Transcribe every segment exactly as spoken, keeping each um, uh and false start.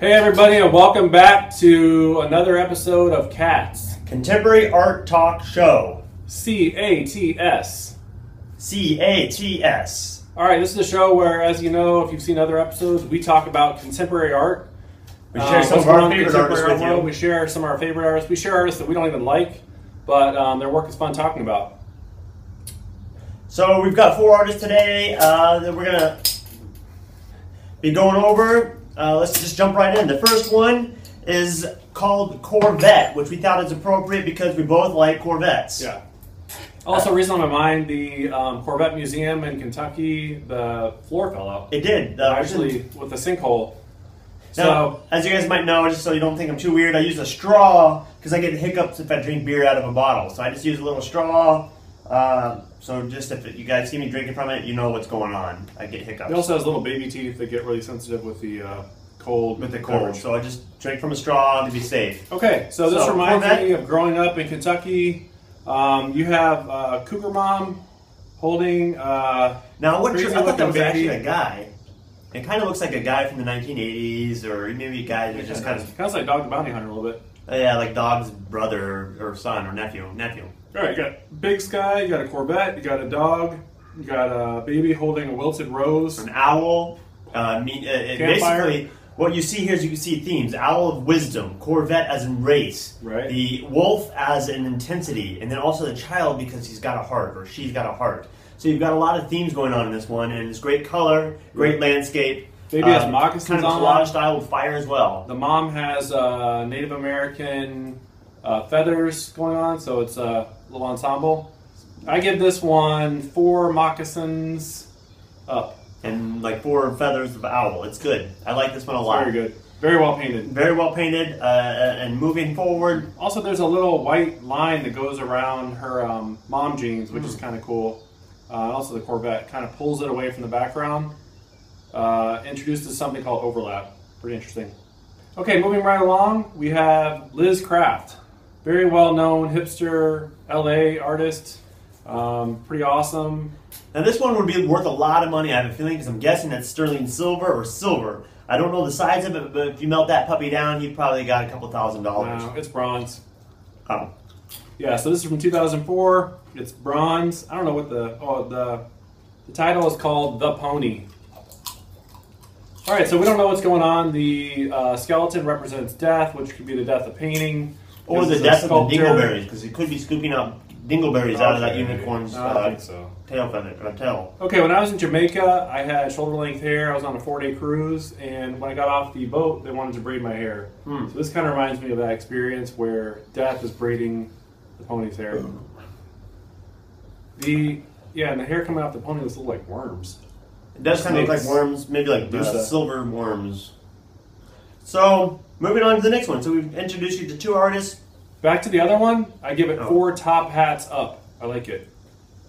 Hey everybody, and welcome back to another episode of Cats. Contemporary Art Talk Show. C A T S. C A T S. Alright, this is a show where, as you know, if you've seen other episodes, we talk about contemporary art. We share um, some of our favorite artists with you. We share some of our favorite artists. We share artists that we don't even like, but um, their work is fun talking about. So we've got four artists today uh, that we're going to be going over. Uh, let's just jump right in. The first one is called Corvette, which we thought is appropriate because we both like Corvettes. Yeah. Also, uh, reason on my mind, the um, Corvette Museum in Kentucky, the floor fell out. It did. The, actually, with a sinkhole. So, now, as you guys might know, just so you don't think I'm too weird, I use a straw because I get hiccups if I drink beer out of a bottle. So I just use a little straw. Uh, so just if it, you guys see me drinking from it, you know what's going on. I get hiccups. It also has little baby teeth that get really sensitive with the uh, cold. With the cold. Coverage. So I just drink from a straw to be safe. Okay, so this so, reminds Corvette. me of growing up in Kentucky. Um, you have a uh, cougar mom holding uh now what tri- I thought that was baby. Actually a guy. It kind of looks like a guy from the nineteen eighties, or maybe a guy that just kind of... Kind of like Dog the Bounty Hunter a little bit. Uh, yeah, like Dog's brother or son or nephew. Nephew. All right, you got Big Sky, you got a Corvette, you got a dog, you got a baby holding a wilted rose. An owl. Uh, mean, uh, it basically, what you see here is you can see themes. Owl of wisdom, Corvette as in race, right. The wolf as in intensity, and then also the child because he's got a heart or she's got a heart. So you've got a lot of themes going on in this one, and it's great color, great landscape. Maybe um, has moccasins kind of on. Collage style with fire as well. The mom has uh, Native American uh, feathers going on, so it's a little ensemble. I give this one four moccasins up. And like four feathers of owl. It's good. I like this one a lot. It's very good. Very well painted. Very well painted, uh, and moving forward. Also, there's a little white line that goes around her um, mom jeans, which mm. is kind of cool. Uh, also, the Corvette kind of pulls it away from the background. Uh, introduces something called overlap. Pretty interesting. Okay, moving right along, we have Liz Craft. Very well-known hipster L A artist. Um, pretty awesome. Now, this one would be worth a lot of money, I have a feeling, because I'm guessing that's sterling silver or silver. I don't know the size of it, but if you melt that puppy down, you've probably got a couple thousand dollars. No, it's bronze. Oh. Yeah, so this is from two thousand four. It's bronze. I don't know what the oh the the title is called The Pony. All right, so we don't know what's going on. The uh, skeleton represents death, which could be the death of painting, or the death of the dingleberries, because it could be scooping up dingleberries okay. out of that unicorn's uh, I think so. tail feather or tail. Okay, when I was in Jamaica, I had shoulder length hair. I was on a four day cruise, and when I got off the boat, they wanted to braid my hair. Hmm. So this kind of reminds me of that experience where death is braiding the pony's hair. The yeah, and the hair coming off the pony looks a little like worms. It does kind of look like worms, maybe like uh, silver worms. So moving on to the next one. So we've introduced you to two artists. Back to the other one. I give it oh. four top hats up. I like it.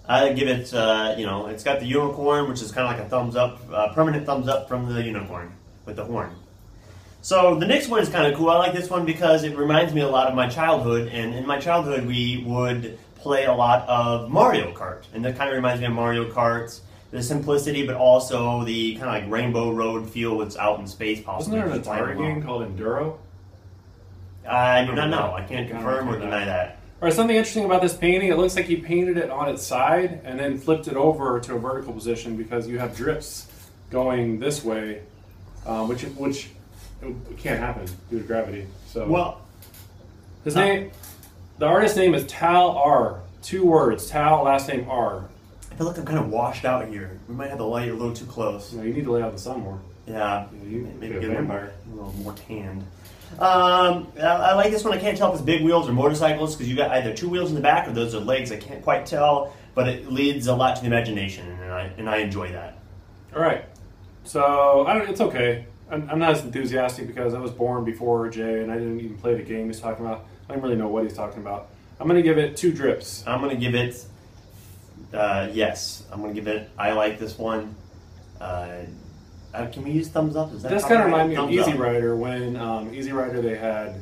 I give it, uh, you know, it's got the unicorn, which is kind of like a thumbs up, uh, permanent thumbs up from the unicorn with the horn. So the next one is kind of cool. I like this one because it reminds me a lot of my childhood. And in my childhood, we would play a lot of Mario Kart. And that kind of reminds me of Mario Kart. The simplicity, but also the kind of like Rainbow Road feel that's out in space possibly. Isn't there an Atari game called Enduro? I do not know. I can't confirm or deny that. All right, something interesting about this painting, it looks like he painted it on its side and then flipped it over to a vertical position because you have drips going this way, uh, which which it can't happen due to gravity. So well, his uh, name, the artist's name is Tal R. Two words, Tal, last name R. I feel like I'm kind of washed out here. We might have the light a little too close. No, you need to lay out the sun more. Yeah, yeah you maybe get a, vampire. a little more tanned. Um, I, I like this one. I can't tell if it's big wheels or motorcycles because you got either two wheels in the back or those are legs. I can't quite tell, but it leads a lot to the imagination, and I and I enjoy that. All right, so I don't. It's okay. I'm, I'm not as enthusiastic because I was born before Jay, and I didn't even play the game he's talking about. I don't really know what he's talking about. I'm gonna give it two drips. I'm gonna give it. Uh, yes, I'm gonna give it. I like this one. Uh, can we use thumbs up? Is that this kind of reminds me of Easy Rider when um, Easy Rider they had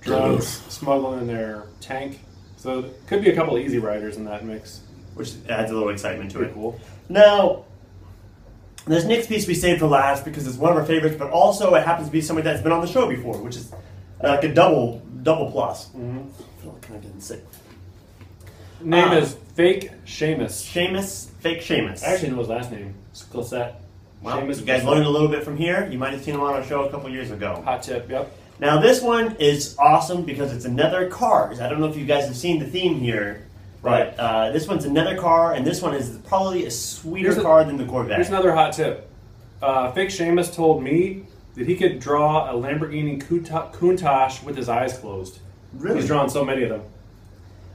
drugs smuggling in their tank, so there could be a couple of Easy Riders in that mix, which adds a little excitement to it. Pretty cool. Now, And this next piece we saved for last because it's one of our favorites, but also it happens to be somebody that's been on the show before, which is like a double double plus. Mm-hmm. I feel kind of getting sick. Name um, is Fake Shamus. Shamus, Fake Shamus. I actually know his last name. It's Clisette. Well, Shamus, you guys learned a little bit from here. You might have seen him on our show a couple years ago. Hot tip, yep. Now this one is awesome because it's another cars. I don't know if you guys have seen the theme here, right. but uh, this one's another car, and this one is probably a sweeter here's car a, than the Corvette. Here's another hot tip. Uh, Fake Shamus told me that he could draw a Lamborghini Countach with his eyes closed. Really? He's drawn so many of them.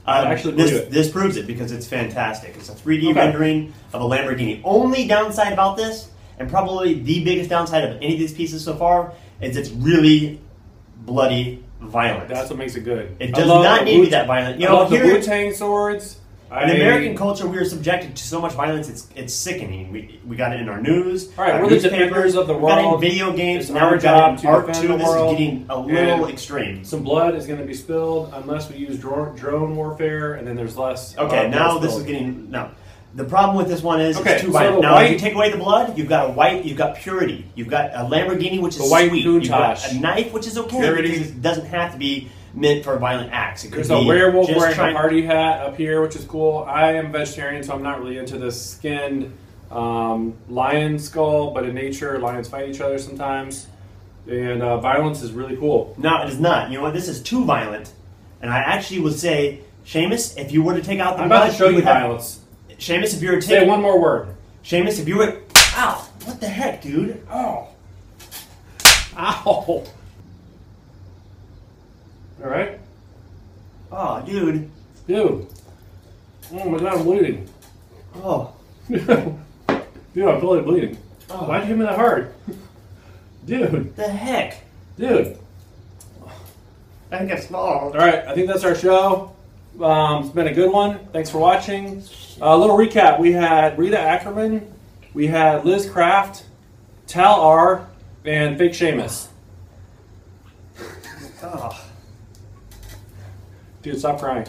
Um, actually this, it. this proves it because it's fantastic. It's a three D okay. rendering of a Lamborghini. Only downside about this, and probably the biggest downside of any of these pieces so far, is it's really bloody violent. That's what makes it good. It does not need to be that violent. You I know, love here, the Wu-Tang swords. I... In American culture, we are subjected to so much violence, it's it's sickening. We we got it in our news, all right, our we're newspapers, the of the world. We got it in video games, now we've got it in Art two. This is getting a little extreme. Some blood is going to be spilled unless we use drone, drone warfare, and then there's less. Okay, uh, now this is getting... No. The problem with this one is okay, it's too violent. So now, white, if you take away the blood, you've got a white, you've got purity. You've got a Lamborghini, which is white sweet. You've got a knife, which is okay purity. Because it doesn't have to be meant for violent acts. It could There's be a werewolf wearing a party hat up here, which is cool. I am vegetarian, so I'm not really into this skinned um, lion skull, but in nature, lions fight each other sometimes. And uh, violence is really cool. No, it is not. You know what? This is too violent. And I actually would say, Shamus, if you were to take out the I'm about blood, to show you violence. Shamus, if you were to take... Say one more word. Shamus, if you were... Ow! What the heck, dude? Ow. Ow. All right. Oh, dude. Dude. Oh my God, I'm bleeding. Oh. Dude, I'm totally bleeding. Oh. Why'd you hit me that hard? Dude. The heck? Dude. I think I swallowed. All right, I think that's our show. Um, it's been a good one. Thanks for watching. A uh, little recap. We had Rita Ackermann. We had Liz Craft, Tal R, and Fake Shamus. Oh. Dude, stop crying.